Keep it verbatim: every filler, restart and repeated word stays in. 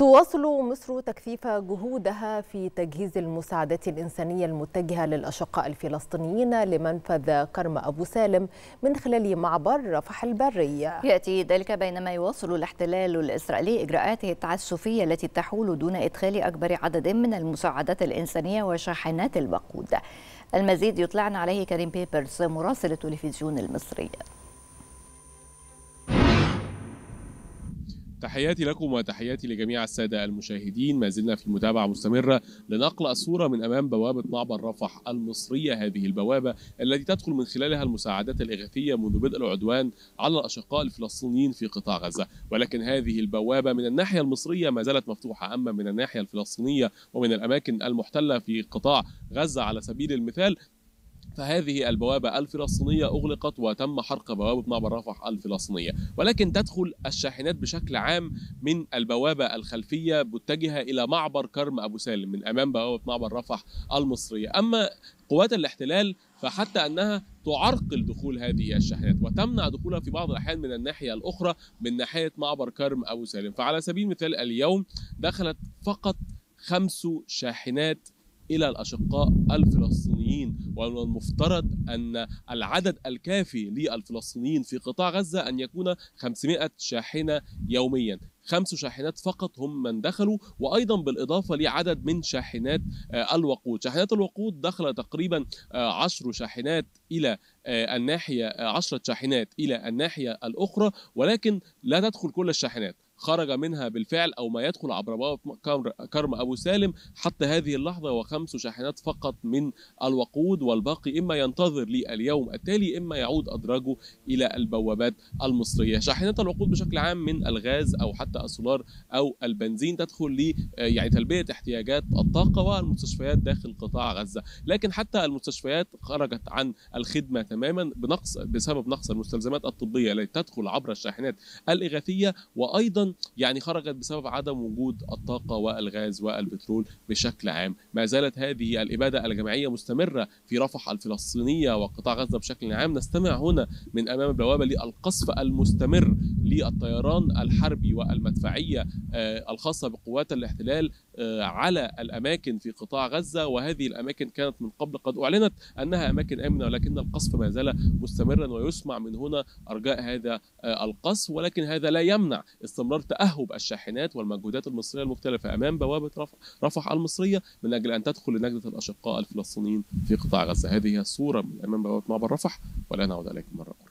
تواصل مصر تكثيف جهودها في تجهيز المساعدات الإنسانية المتجهة للأشقاء الفلسطينيين لمنفذ كرم أبو سالم من خلال معبر رفح البري. يأتي ذلك بينما يواصل الاحتلال الإسرائيلي إجراءاته التعسفية التي تحول دون إدخال أكبر عدد من المساعدات الإنسانية وشاحنات الوقود. المزيد يطلعنا عليه كريم بيبرس مراسل التلفزيون المصري. تحياتي لكم وتحياتي لجميع السادة المشاهدين. ما زلنا في متابعة مستمرة لنقل الصورة من أمام بوابة معبر رفح المصرية، هذه البوابة التي تدخل من خلالها المساعدات الإغاثية منذ بدء العدوان على الأشقاء الفلسطينيين في قطاع غزة، ولكن هذه البوابة من الناحية المصرية ما زالت مفتوحة، أما من الناحية الفلسطينية ومن الأماكن المحتلة في قطاع غزة على سبيل المثال فهذه البوابة الفلسطينية أغلقت وتم حرق بوابة معبر رفح الفلسطينية، ولكن تدخل الشاحنات بشكل عام من البوابة الخلفية متجهة إلى معبر كرم أبو سالم من أمام بوابة معبر رفح المصرية. أما قوات الاحتلال فحتى أنها تعرقل دخول هذه الشاحنات وتمنع دخولها في بعض الأحيان من الناحية الأخرى من ناحية معبر كرم أبو سالم. فعلى سبيل المثال اليوم دخلت فقط خمس شاحنات إلى الأشقاء الفلسطينيين، ومن المفترض أن العدد الكافي للفلسطينيين في قطاع غزة أن يكون خمسمائة شاحنة يوميا. خمس شاحنات فقط هم من دخلوا، وأيضا بالإضافة لعدد من شاحنات الوقود. شاحنات الوقود دخل تقريبا عشر شاحنات إلى الناحية عشرة شاحنات إلى الناحية الأخرى، ولكن لا تدخل كل الشاحنات، خرج منها بالفعل أو ما يدخل عبر بوابة كرم أبو سالم حتى هذه اللحظة وخمس شاحنات فقط من الوقود، والباقي إما ينتظر لليوم التالي إما يعود أدراجه إلى البوابات المصرية. شاحنات الوقود بشكل عام من الغاز أو حتى السولار أو البنزين تدخل ل يعني تلبية احتياجات الطاقة والمستشفيات داخل قطاع غزة، لكن حتى المستشفيات خرجت عن الخدمة تماما بنقص بسبب نقص المستلزمات الطبية التي تدخل عبر الشاحنات الإغاثية، وأيضا يعني خرجت بسبب عدم وجود الطاقة والغاز والبترول بشكل عام. ما زالت هذه الإبادة الجماعية مستمرة في رفح الفلسطينية وقطاع غزة بشكل عام. نستمع هنا من أمام البوابة للقصف المستمر للطيران الحربي والمدفعية الخاصة بقوات الاحتلال على الأماكن في قطاع غزة، وهذه الأماكن كانت من قبل قد أعلنت أنها أماكن آمنة، ولكن القصف ما زال مستمرا ويسمع من هنا أرجاء هذا القصف، ولكن هذا لا يمنع استمرار تأهب الشاحنات والمجهودات المصرية المختلفة أمام بوابة رفح, رفح المصرية من أجل أن تدخل لنجدة الأشقاء الفلسطينيين في قطاع غزة. هذه الصورة من أمام بوابة معبر رفح، والآن أعود إليكم مرة أخرى.